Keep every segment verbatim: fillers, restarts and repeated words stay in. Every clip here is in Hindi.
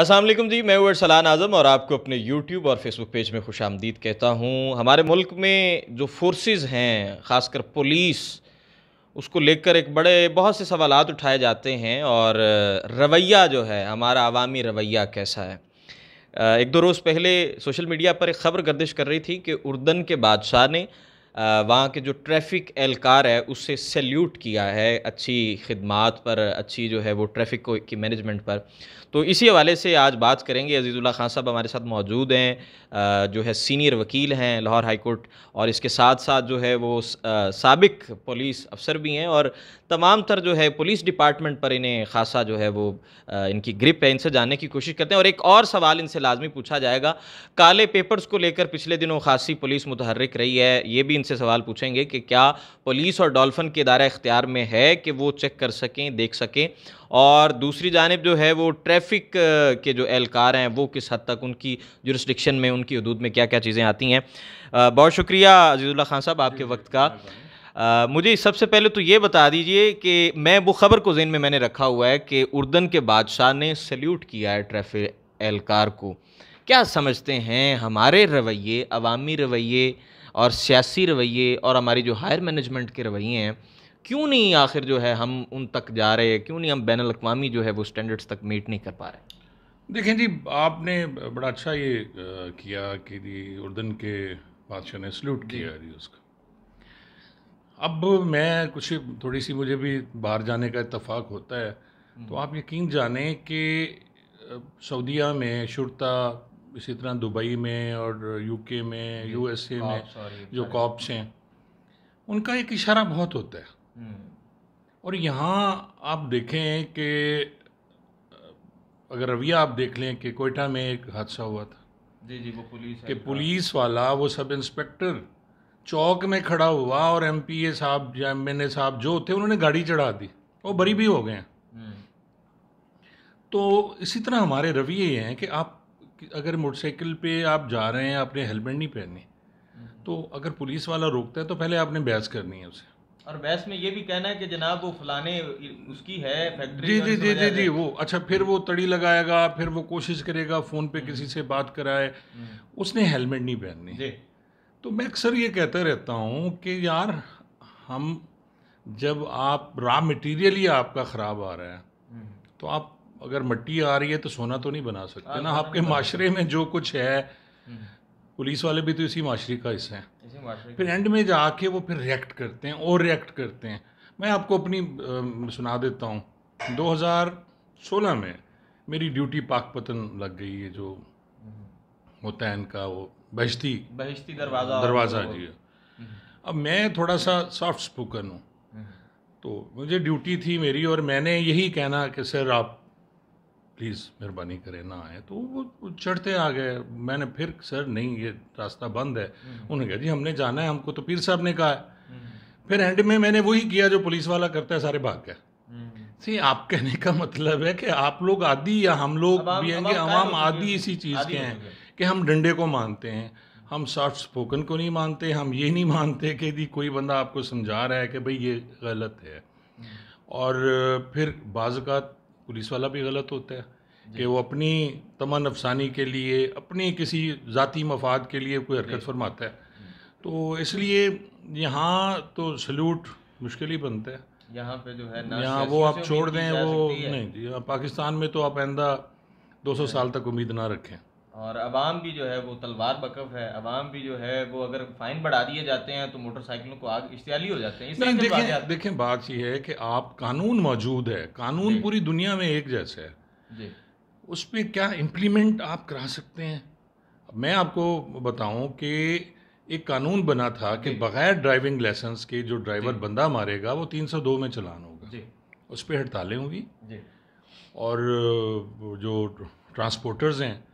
अस्सलाम वालेकुम जी, मैं हूँ अरसलान आज़म और आपको अपने यूट्यूब और फेसबुक पेज में खुश आमदीद कहता हूँ। हमारे मुल्क में जो फोर्सेस हैं, ख़ासकर पुलिस, उसको लेकर एक बड़े बहुत से सवालात उठाए जाते हैं और रवैया जो है हमारा आवामी रवैया कैसा है। एक दो रोज़ पहले सोशल मीडिया पर एक ख़बर गर्दिश कर रही थी कि उर्दन के बादशाह ने वहाँ के जो ट्रैफिक एहलकार है उससे सैल्यूट किया है अच्छी खिदमात पर, अच्छी जो है वो ट्रैफिक को की मैनेजमेंट पर। तो इसी हवाले से आज बात करेंगे। अज़ीज़ुल्लाह खान साहब हमारे साथ मौजूद हैं, जो है सीनियर वकील हैं लाहौर हाई कोर्ट, और इसके साथ साथ जो है वो साबिक पुलिस अफसर भी हैं और तमाम तर जो है पुलिस डिपार्टमेंट पर इन्हें खासा जो है वो इनकी ग्रिप है। इनसे जानने की कोशिश करते हैं और एक और सवाल इनसे लाजमी पूछा जाएगा, काले पेपर्स को लेकर पिछले दिनों खासी पुलिस मुतहर्रिक रही है, ये भी से सवाल पूछेंगे कि क्या पुलिस और डॉल्फिन के दायरा इख्तियार में है कि वो चेक कर सकें, देख सकें। और दूसरी जानिब जो है वो ट्रैफिक के जो एहलकार हैं वो किस हद तक, उनकी जुरिस्डिक्शन में, उनकी हदूद में क्या क्या चीज़ें आती हैं। बहुत शुक्रिया अज़ीज़ुल्लाह खान साहब आपके वक्त का। आ, मुझे सबसे पहले तो ये बता दीजिए कि मैं वो ख़बर को ज़हन में मैंने रखा हुआ है कि उर्दन के बादशाह ने सैल्यूट किया है ट्रैफिक एहलकार को। क्या समझते हैं हमारे रवैये, अवामी रवैये और सियासी रवैये और हमारी जो हायर मैनेजमेंट के रवैये हैं, क्यों नहीं आखिर जो है हम उन तक जा रहे हैं, क्यों नहीं हम बैनुल अक़वामी जो है वो स्टैंडर्ड्स तक मीट नहीं कर पा रहे? देखें जी, आपने बड़ा अच्छा ये किया कि जी उर्दन के बादशाह ने सल्यूट किया जी उसका। अब मैं कुछ थोड़ी सी, मुझे भी बाहर जाने का इत्तफाक होता है, तो आप यकीन जाने कि सऊदिया में शुरता, इसी तरह दुबई में और यूके में, यूएसए में जो कॉप्स हैं उनका एक इशारा बहुत होता है। और यहाँ आप देखें कि अगर रवैया आप देख लें कि कोयटा में एक हादसा हुआ था जी जी वो पुलिस कि पुलिस वाला, वो सब इंस्पेक्टर चौक में खड़ा हुआ और एमपीए साहब या एमएनए साहब जो थे उन्होंने गाड़ी चढ़ा दी और बरी भी हो गए। तो इसी तरह हमारे रवैये हैं कि आप अगर मोटरसाइकिल पे आप जा रहे हैं, आपने हेलमेट नहीं पहनी, तो अगर पुलिस वाला रोकता है तो पहले आपने बहस करनी है उसे, और बहस में ये भी कहना है कि जनाब वो फलाने उसकी है फैक्ट्री जी जी जी जी जी वो अच्छा, फिर वो तड़ी लगाएगा, फिर वो कोशिश करेगा फ़ोन पे किसी से बात कराए, उसने हेलमेट नहीं पहननी। तो मैं अक्सर ये कहता रहता हूँ कि यार हम, जब आप रॉ मटीरियल ही आपका ख़राब आ रहा है, तो आप अगर मिट्टी आ रही है तो सोना तो नहीं बना सकते ना। आपके माशरे में जो कुछ है, पुलिस वाले भी तो इसी माशरे का हिस्सा हैं, फिर एंड में जाके वो फिर रिएक्ट करते हैं और रिएक्ट करते हैं। मैं आपको अपनी आ, सुना देता हूँ। दो हज़ार सोलह में मेरी ड्यूटी पाकपतन लग गई है, जो होता है इनका वो बहिश्ती बहिश्ती दरवाज़ा दरवाज़ा जी। अब मैं थोड़ा सा सॉफ्ट स्पोकन हूँ, तो मुझे ड्यूटी थी मेरी और मैंने यही कहना कि सर आप प्लीज़ मेहरबानी करें ना आए, तो वो चढ़ते आ गए। मैंने फिर सर नहीं ये रास्ता बंद है, उन्होंने कहा जी हमने जाना है, हमको तो पीर साहब ने कहा है। फिर एंड में मैंने वही किया जो पुलिस वाला करता है, सारे भाग गए। सी आप कहने का मतलब है कि आप लोग आदि या हम लोग भी हैं कि आवाम आदि इसी चीज़ के हैं कि हम डंडे को मानते हैं, हम सॉफ्ट स्पोकन को नहीं मानते, हम ये नहीं मानते कि यदि कोई बंदा आपको समझा रहा है कि भाई ये गलत है। और फिर बाज़ औक़ात पुलिस वाला भी गलत होता है कि वो अपनी तमा नफसानी के लिए, अपने किसी ज़ाती मफाद के लिए कोई हरकत फरमाता है। तो इसलिए यहाँ तो सल्यूट मुश्किल ही बनता है। यहाँ पे जो है यहाँ वो आप छोड़ दें, वो नहीं जी, पाकिस्तान में तो आप आइंदा दो सौ साल तक उम्मीद ना रखें। और आवाम भी जो है वो तलवार बकफ है, आवाम भी जो है वो अगर फ़ाइन बढ़ा दिए जाते हैं तो मोटरसाइकिलों को आग इश्तियाली हो जाते हैं। इस नहीं, देखें देखें बात यह है कि आप, कानून मौजूद है, कानून पूरी दुनिया में एक जैसा है जी, उस पर क्या इम्प्लीमेंट आप करा सकते हैं। मैं आपको बताऊं कि एक कानून बना था कि बग़ैर ड्राइविंग लाइसेंस के जो ड्राइवर बंदा मारेगा वो तीन सौ दो में चलान होगा, उस पर हड़तालें होंगी, और जो ट्रांसपोर्टर्स हैं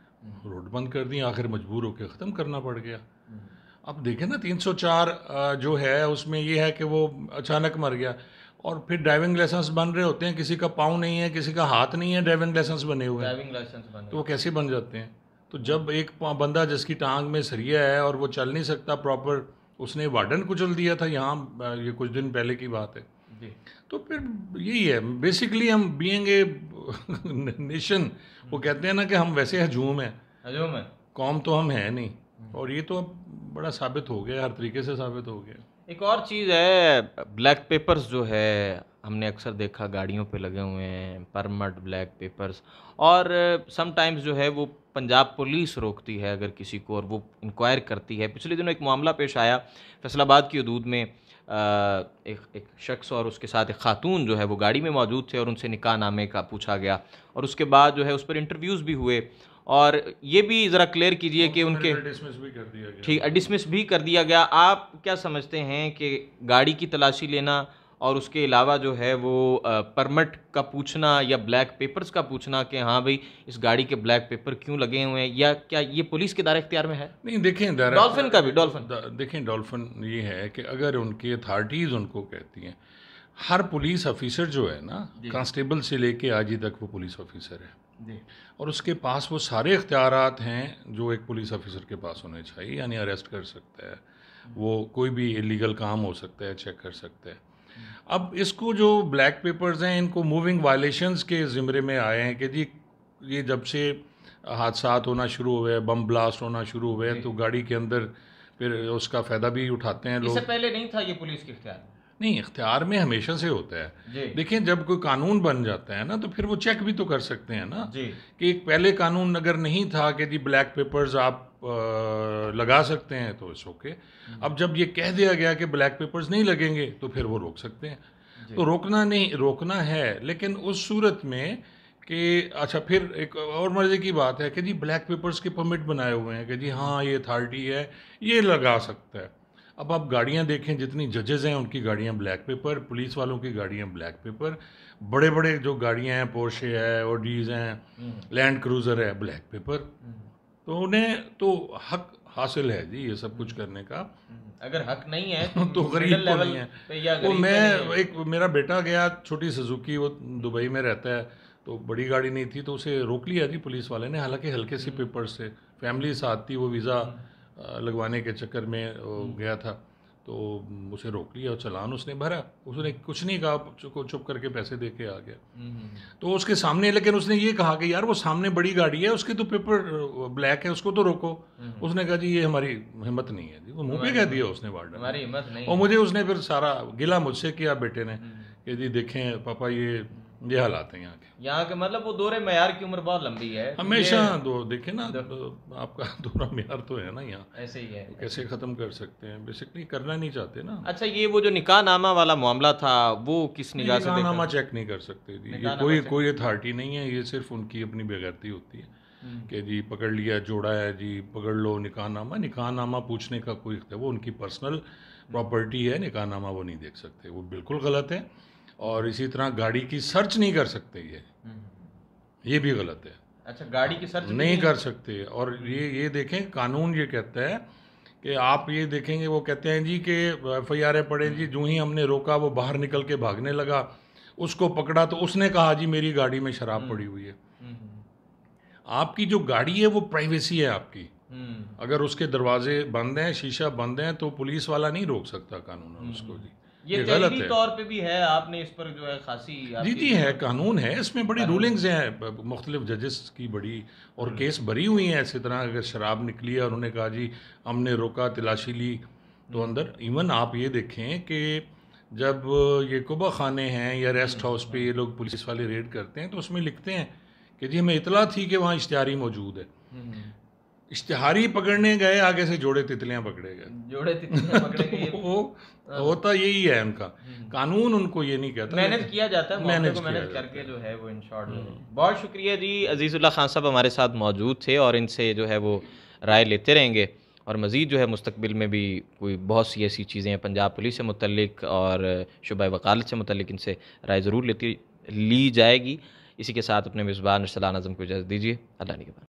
रोड बंद कर दी, आखिर मजबूर होकर ख़त्म करना पड़ गया। अब देखें ना तीन सौ चार जो है उसमें ये है कि वो अचानक मर गया, और फिर ड्राइविंग लाइसेंस बन रहे होते हैं, किसी का पाँव नहीं है, किसी का हाथ नहीं है, ड्राइविंग लाइसेंस बने हुए हैं, तो वो कैसे बन जाते हैं? तो जब एक बंदा जिसकी टांग में सरिया है और वो चल नहीं सकता प्रॉपर, उसने वार्डन कुचल दिया था यहाँ, ये कुछ दिन पहले की बात है, तो फिर यही है बेसिकली हम बीइंग ए नेशन, वो कहते हैं ना कि हम वैसे हजूम हैं, हजूम है, कौम तो हम हैं नहीं, और ये तो अब बड़ा साबित हो गया, हर तरीके से साबित हो गया। एक और चीज़ है, ब्लैक पेपर्स जो है हमने अक्सर देखा गाड़ियों पे लगे हुए हैं, परमिट ब्लैक पेपर्स, और समटाइम्स जो है वो पंजाब पुलिस रोकती है अगर किसी को, और वो इंक्वायर करती है। पिछले दिनों एक मामला पेश आया फैसलाबाद की हदूद में, एक एक शख्स और उसके साथ एक खातून जो है वो गाड़ी में मौजूद थे, और उनसे निकाह नामे का पूछा गया, और उसके बाद जो है उस पर इंटरव्यूज़ भी हुए। और ये भी ज़रा क्लियर कीजिए कि उनके डिसमिस भी कर दिया गया, ठीक, डिसमिस भी कर दिया गया। आप क्या समझते हैं कि गाड़ी की तलाशी लेना और उसके अलावा जो है वो परमिट का पूछना या ब्लैक पेपर्स का पूछना कि हाँ भाई इस गाड़ी के ब्लैक पेपर क्यों लगे हुए हैं, या क्या ये पुलिस के दायरे इख्तियार में है? नहीं देखें, डॉल्फिन का भी डॉल्फिन देखें, डॉल्फिन ये है कि अगर उनकी अथॉरिटीज़ उनको कहती हैं, हर पुलिस ऑफिसर जो है ना, कांस्टेबल से लेके आज ही तक वो पुलिस ऑफिसर है, और उसके पास वो सारे इख्तियारात हैं जो एक पुलिस ऑफिसर के पास होने चाहिए। यानी अरेस्ट कर सकता है वो, कोई भी इलीगल काम हो सकता है, चेक कर सकता है। अब इसको जो ब्लैक पेपर्स हैं, इनको मूविंग वायलेशंस के ज़िम्रे में आए हैं कि जी ये जब से हादसात होना शुरू हुए, बम ब्लास्ट होना शुरू हुए, तो गाड़ी के अंदर फिर उसका फ़ायदा भी उठाते हैं लोग। इससे पहले नहीं था ये पुलिस के इख्तियार? नहीं, इख्तियार में हमेशा से होता है। देखिए जब कोई कानून बन जाता है ना, तो फिर वो चेक भी तो कर सकते हैं ना, कि एक पहले कानून अगर नहीं था कि जी ब्लैक पेपर्स आप आ, लगा सकते हैं तो इस ओके। अब जब ये कह दिया गया कि ब्लैक पेपर्स नहीं लगेंगे, तो फिर वो रोक सकते हैं। तो रोकना नहीं रोकना है, लेकिन उस सूरत में कि अच्छा, फिर एक और मर्ज़े की बात है कि जी ब्लैक पेपर्स के परमिट बनाए हुए हैं कि जी हाँ ये अथॉरिटी है, ये लगा सकता है। अब आप गाड़ियाँ देखें, जितनी जजेज़ हैं उनकी गाड़ियाँ ब्लैक पेपर, पुलिस वालों की गाड़ियाँ ब्लैक पेपर, बड़े बड़े जो गाड़ियाँ हैं, पोर्शे है, ऑडीज़ हैं, लैंड क्रूज़र है, ब्लैक पेपर। तो उन्हें तो हक हासिल है जी ये सब कुछ करने का। अगर हक नहीं है तो गरीब को नहीं है। तो मैं एक, मेरा बेटा गया, छोटी सुजुकी, वो दुबई में रहता है, तो बड़ी गाड़ी नहीं थी, तो उसे रोक लिया जी पुलिस वाले ने, हालांकि हल्के से पेपर से, फैमिली साथ थी, वो वीज़ा लगवाने के चक्कर में गया था, तो उसे रोक लिया और चलान उसने भरा, उसने कुछ नहीं कहा, चुप करके पैसे दे के आ गया। तो उसके सामने, लेकिन उसने ये कहा कि यार वो सामने बड़ी गाड़ी है, उसके तो पेपर ब्लैक है, उसको तो रोको। उसने कहा जी ये हमारी हिम्मत नहीं है जी, वो मुँह पे कह दिया उसने, वार्डन हमारी हिम्मत नहीं। और मुझे उसने फिर सारा गिला मुझसे किया बेटे ने कि जी देखें पापा ये ये हालात हैं यहाँ के, यहाँ के मतलब वो दौरे मयार की उम्र बहुत लंबी है हमेशा। दो देखे ना, दो, आपका दौरा मयार तो है ना यहाँ, ऐसे ही है, कैसे ख़त्म कर सकते हैं, बेसिकली करना नहीं चाहते ना। अच्छा ये वो जो निकाहनामा वाला मामला था, वो किस निगाह से? निकाहनामा चेक नहीं कर सकते, ये कोई कोई अथॉरिटी नहीं है, ये सिर्फ उनकी अपनी बेगैरती होती है कि जी पकड़ लिया, जोड़ा है जी, पकड़ लो निकाहनामा। निकाहनामा पूछने का कोई, वो उनकी पर्सनल प्रॉपर्टी है, निकाहनामा वो नहीं देख सकते, वो बिल्कुल गलत है। और इसी तरह गाड़ी की सर्च नहीं कर सकते, ये ये भी गलत है। अच्छा गाड़ी की सर्च नहीं, नहीं कर सकते। और ये ये देखें कानून ये कहता है कि आप ये देखेंगे, वो कहते हैं जी कि एफ आई आर पड़े जी, जो ही हमने रोका वो बाहर निकल के भागने लगा, उसको पकड़ा तो उसने कहा जी मेरी गाड़ी में शराब पड़ी हुई है। आपकी जो गाड़ी है वो प्राइवेसी है आपकी, अगर उसके दरवाजे बंद हैं, शीशा बंद है, तो पुलिस वाला नहीं रोक सकता कानून उसको जी। ये गलत तौर पे भी है, आपने इस पर जो है खासी जी जी है, कानून है, इसमें बड़ी रूलिंग्स हैं, मुख्तलिफ जजेस की बड़ी और केस भरी हुई हैं। इसी तरह अगर शराब निकली है और उन्होंने कहा जी हमने रोका, तलाशी ली, तो अंदर इवन आप ये देखें कि जब ये कुबा खाने हैं या रेस्ट हाउस पे ये लोग पुलिस वाले रेड करते हैं, तो उसमें लिखते हैं कि जी हमें इतला थी कि वहाँ इश्तिहारी मौजूद है, इश्तिहारी पकड़ने गए, आगे से जोड़े तितलियाँ पकड़े गए, जोड़े तितलियाँ पकड़े गए। तो वो होता यही है, उनका कानून उनको ये नहीं कहता, मैनेज किया जाता है, मैनेज करके जो है वो इन शॉर्ट। बहुत शुक्रिया जी, अज़ीज़ुल्लाह खान साहब हमारे साथ मौजूद थे और इनसे जो है वो राय लेते रहेंगे, और मज़ीद जो है मुस्तकबिल में भी कोई बहुत सी ऐसी चीज़ें हैं पंजाब पुलिस से मुतल्लिक और शुबा वकालत से मुतल्लिक, इनसे राय ज़रूर लेती ली जाएगी। इसी के साथ अपने मेज़बान अरसलान आज़म को इजाज़त दीजिए, अल्लाह निगहबान।